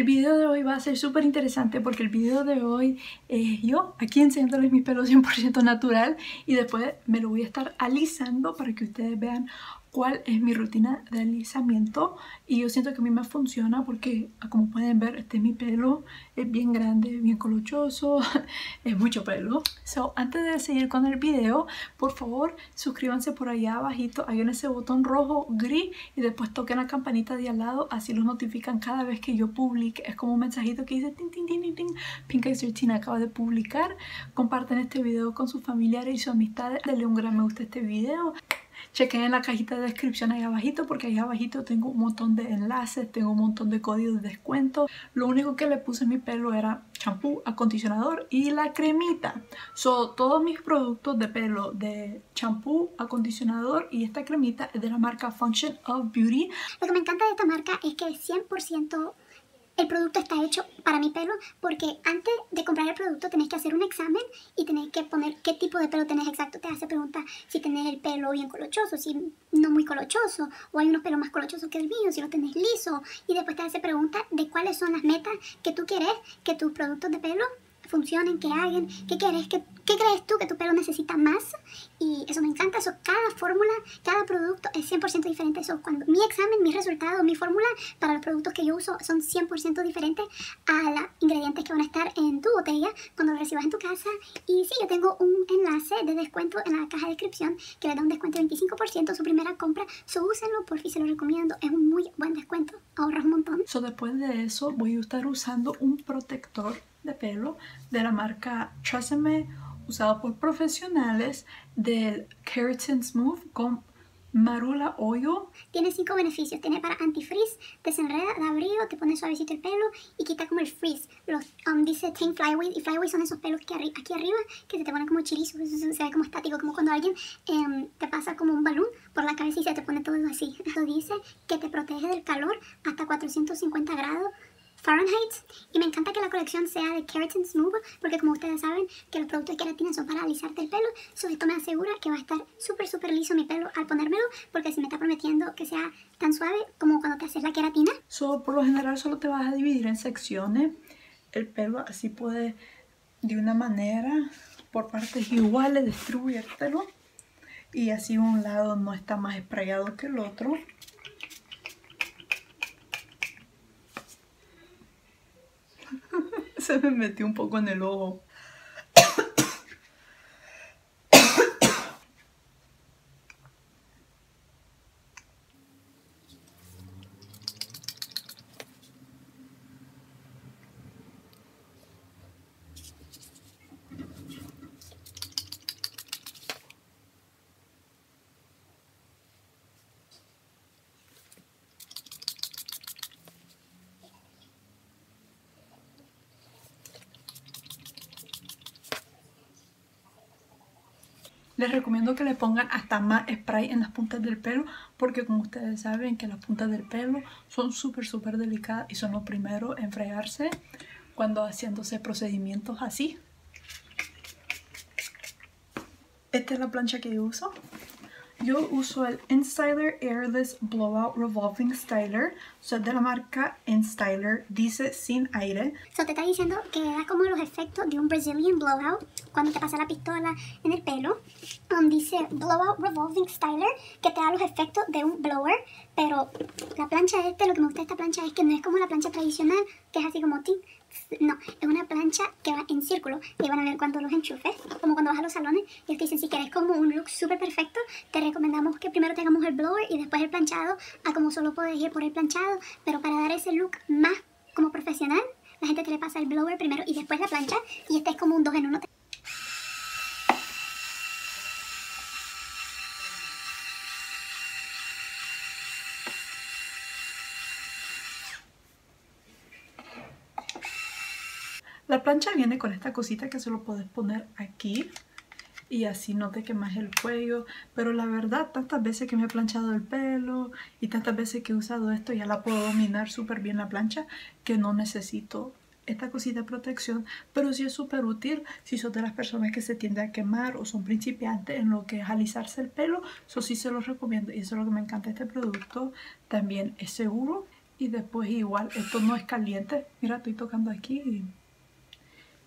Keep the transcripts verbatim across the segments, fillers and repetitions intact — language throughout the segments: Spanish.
El video de hoy va a ser súper interesante porque el video de hoy es yo aquí enseñándoles mis pelos cien por ciento natural y después me lo voy a estar alisando para que ustedes vean cuál es mi rutina de alisamiento. Y yo siento que a mí me funciona porque, como pueden ver, este es mi pelo, es bien grande, bien colochoso, es mucho pelo. So, antes de seguir con el video, por favor suscríbanse por allá abajito, hay en ese botón rojo, gris, y después toquen la campanita de al lado, así los notifican cada vez que yo publique. Es como un mensajito que dice ting ting ting ting, pinkice trece acaba de publicar. Comparten este video con sus familiares y sus amistades, denle un gran me gusta a este video. Chequen en la cajita de descripción ahí abajito porque ahí abajito tengo un montón de enlaces, tengo un montón de códigos de descuento. Lo único que le puse en mi pelo era champú, acondicionador y la cremita. So, todos mis productos de pelo de champú, acondicionador y esta cremita es de la marca Function of Beauty. Lo que me encanta de esta marca es que cien por ciento el producto está hecho para mi pelo, porque antes de comprar el producto tenés que hacer un examen y tenés que poner qué tipo de pelo tenés exacto. Te hace pregunta si tenés el pelo bien colochoso, si no muy colochoso, o hay unos pelos más colochosos que el mío, si lo tenés liso. Y después te hace pregunta de cuáles son las metas que tú querés que tus productos de pelo funcionen, que hagan, qué querés, qué, qué crees tú que tu pelo necesita más. Y eso me encanta. Eso, cada fórmula, cada producto es cien por ciento diferente. Eso, cuando mi examen, mis resultados, mi fórmula para los productos que yo uso son cien por ciento diferentes a los ingredientes que van a estar en tu botella cuando lo recibas en tu casa. Y sí, yo tengo un enlace de descuento en la caja de descripción que le da un descuento de veinticinco por ciento su primera compra. So, úsenlo, por fin, se lo recomiendo. Es un muy buen descuento, ahorras un montón. So, después de eso voy a estar usando un protector de pelo de la marca Trust Me, usado por profesionales, del Keratin Smooth con marula oil. Tiene cinco beneficios. Tiene para anti-frizz, desenreda, da brillo, te pone suavecito el pelo y quita como el frizz. Los, um, dice Tame Flyway, y Flyway son esos pelos que arri aquí arriba que se te ponen como chirizos, se ve como estático, como cuando alguien eh, te pasa como un balón por la cabeza y se te pone todo así. Esto dice que te protege del calor hasta cuatrocientos cincuenta grados Fahrenheit. Y me encanta que la colección sea de Keratin Smooth porque, como ustedes saben, que los productos de queratina son para alisarte el pelo. So, esto me asegura que va a estar súper súper liso mi pelo al ponérmelo, porque se me está prometiendo que sea tan suave como cuando te haces la queratina. So, por lo general solo te vas a dividir en secciones el pelo, así puedes de una manera por partes iguales distribuírtelo, y así un lado no está más esprayado que el otro. Se me metió un poco en el ojo. Les recomiendo que le pongan hasta más spray en las puntas del pelo porque, como ustedes saben, que las puntas del pelo son súper súper delicadas y son los primeros en fregarse cuando haciéndose procedimientos así. Esta es la plancha que yo uso. Yo uso el Instyler Airless Blowout Revolving Styler. So, es de la marca Instyler, dice sin aire. So, te está diciendo que da como los efectos de un Brazilian Blowout cuando te pasa la pistola en el pelo. Um, dice Blowout Revolving Styler, que te da los efectos de un blower. Pero la plancha este, lo que me gusta de esta plancha es que no es como la plancha tradicional, que es así como tin. No, es una plancha que va en círculo y van a ver cuando los enchufes, como cuando vas a los salones y te dicen si quieres como un look súper perfecto, te recomendamos que primero tengamos el blower y después el planchado, a como solo puedes ir por el planchado, pero para dar ese look más como profesional, la gente te le pasa el blower primero y después la plancha, y este es como un dos en uno. La plancha viene con esta cosita que se lo puedes poner aquí y así no te quemas el cuello. Pero la verdad, tantas veces que me he planchado el pelo y tantas veces que he usado esto, ya la puedo dominar súper bien la plancha, que no necesito esta cosita de protección. Pero sí es súper útil si son de las personas que se tienden a quemar o son principiantes en lo que es alisarse el pelo. Eso sí se los recomiendo y eso es lo que me encanta de este producto. También es seguro y después igual, esto no es caliente, mira, estoy tocando aquí y,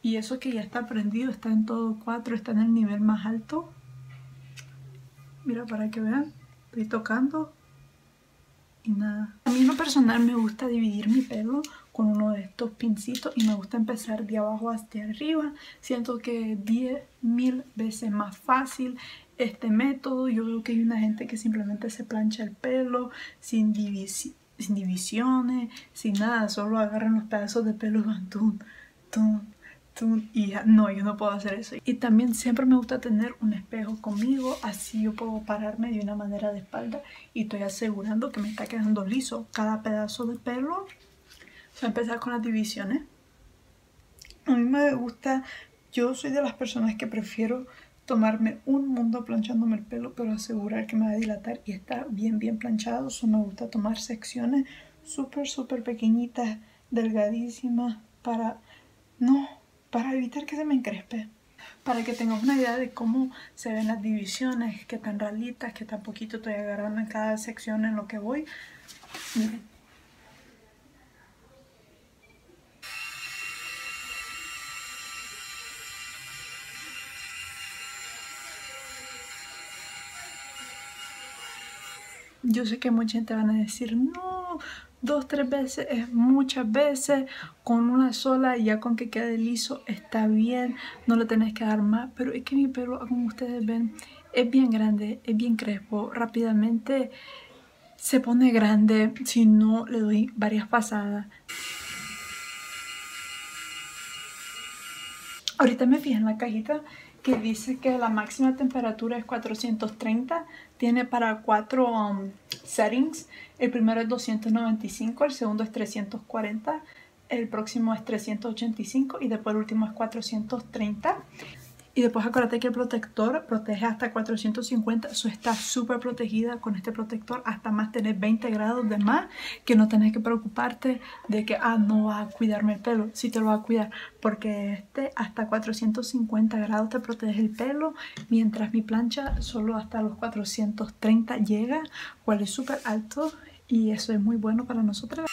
y eso que ya está prendido, está en todo cuatro, está en el nivel más alto, mira, para que vean, estoy tocando y nada. A mí en lo personal me gusta dividir mi pelo con uno de estos pincitos y me gusta empezar de abajo hacia arriba, siento que diez mil veces más fácil este método. Yo veo que hay una gente que simplemente se plancha el pelo sin división, sin divisiones, sin nada, solo agarran los pedazos de pelo y van tum, tum, tum, y ya. No, yo no puedo hacer eso. Y también siempre me gusta tener un espejo conmigo, así yo puedo pararme de una manera de espalda y estoy asegurando que me está quedando liso cada pedazo de pelo. Voy a empezar con las divisiones. A mí me gusta, yo soy de las personas que prefiero tomarme un mundo planchándome el pelo, pero asegurar que me va a dilatar y está bien bien planchado. So, me gusta tomar secciones súper súper pequeñitas, delgadísimas, para no, para evitar que se me encrespe. Para que tengas una idea de cómo se ven las divisiones, que tan ralitas, que tan poquito estoy agarrando en cada sección en lo que voy. Miren. Yo sé que mucha gente van a decir, no, dos, tres veces es muchas veces, con una sola ya con que quede liso está bien, no le tenés que dar más, pero es que mi pelo, como ustedes ven, es bien grande, es bien crespo, rápidamente se pone grande si no le doy varias pasadas. Ahorita me fijé en la cajita que dice que la máxima temperatura es cuatrocientos treinta, tiene para cuatro um, settings, el primero es doscientos noventa y cinco, el segundo es trescientos cuarenta, el próximo es trescientos ochenta y cinco y después el último es cuatrocientos treinta. Y después acuérdate que el protector protege hasta cuatrocientos cincuenta, eso está súper protegida con este protector, hasta más tener veinte grados de más, que no tenés que preocuparte de que, ah, no va a cuidarme el pelo, sí te lo va a cuidar, porque este hasta cuatrocientos cincuenta grados te protege el pelo, mientras mi plancha solo hasta los cuatrocientos treinta llega, cual es súper alto y eso es muy bueno para nosotras.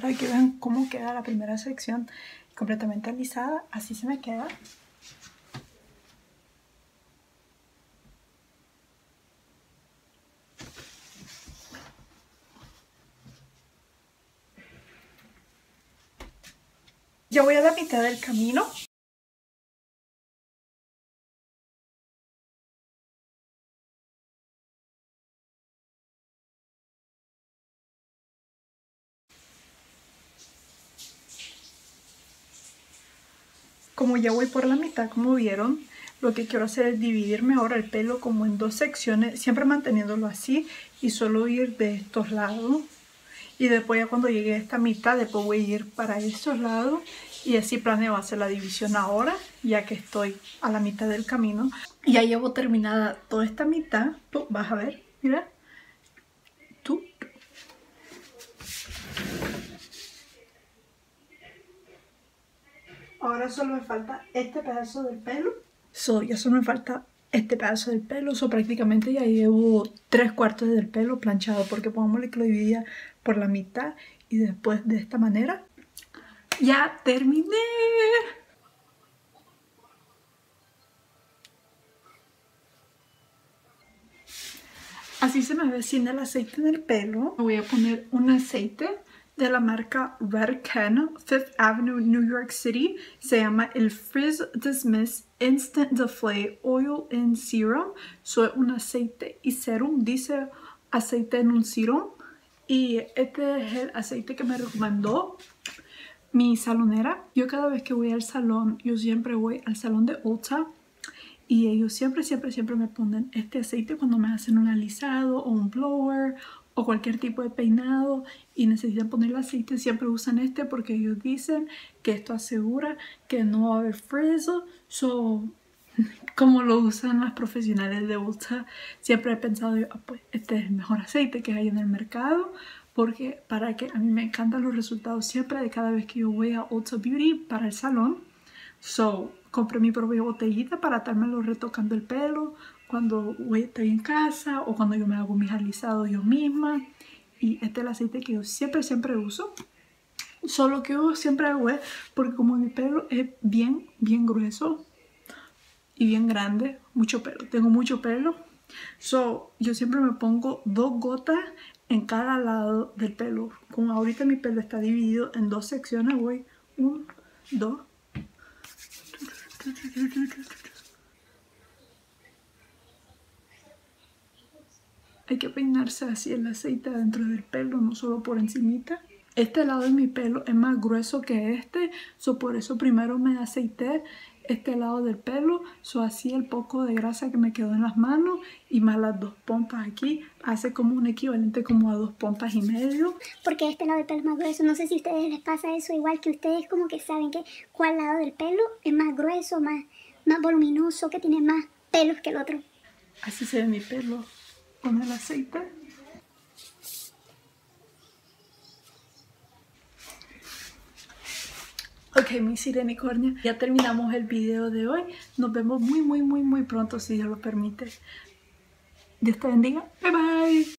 Para que vean cómo queda la primera sección completamente alisada, así se me queda. Ya voy a la mitad del camino. Como ya voy por la mitad, como vieron, lo que quiero hacer es dividir mejor el pelo como en dos secciones, siempre manteniéndolo así y solo ir de estos lados. Y después ya cuando llegue a esta mitad, después voy a ir para estos lados y así planeo hacer la división ahora, ya que estoy a la mitad del camino. Y ya llevo terminada toda esta mitad, tú vas a ver, mira, tú. Ahora solo me falta este pedazo del pelo. So, ya solo me falta este pedazo del pelo. So, prácticamente ya llevo tres cuartos del pelo planchado. Porque pongámosle que lo dividía por la mitad. Y después de esta manera. ¡Ya terminé! Así se me ve sin el aceite en el pelo. Voy a poner un aceite de la marca Redken, Fifth Avenue, New York City. Se llama el Frizz Dismiss Instant Deflay Oil In Serum. So, un aceite y serum, dice aceite en un serum. Y este es el aceite que me recomendó mi salonera. Yo cada vez que voy al salón, yo siempre voy al salón de Ulta. Y ellos siempre, siempre, siempre me ponen este aceite cuando me hacen un alisado o un blower o cualquier tipo de peinado y necesitan poner el aceite, siempre usan este porque ellos dicen que esto asegura que no va a haber frizz. So, como lo usan las profesionales de Ulta, siempre he pensado yo, ah, pues este es el mejor aceite que hay en el mercado porque para que a mí me encantan los resultados siempre de cada vez que yo voy a Ulta Beauty para el salón. So, compré mi propia botellita para estármelo retocando el pelo cuando estoy en casa o cuando yo me hago mis alisados yo misma. Y este es el aceite que yo siempre, siempre uso. Solo que yo siempre hago es, porque como mi pelo es bien, bien grueso y bien grande, mucho pelo, tengo mucho pelo. So, yo siempre me pongo dos gotas en cada lado del pelo. Como ahorita mi pelo está dividido en dos secciones, voy uno, dos. Hay que peinarse así el aceite dentro del pelo, no solo por encimita. Este lado de mi pelo es más grueso que este, so por eso primero me aceité este lado del pelo, so así el poco de grasa que me quedó en las manos y más las dos pompas aquí, hace como un equivalente como a dos pompas y medio. Porque este lado del pelo es más grueso, no sé si a ustedes les pasa eso igual, que ustedes como que saben que cuál lado del pelo es más grueso, más, más voluminoso, que tiene más pelos que el otro. Así se ve mi pelo con el aceite. Ok, mi sirenicornia, ya terminamos el video de hoy. Nos vemos muy, muy, muy, muy pronto, si Dios lo permite. Dios te bendiga. Bye, bye.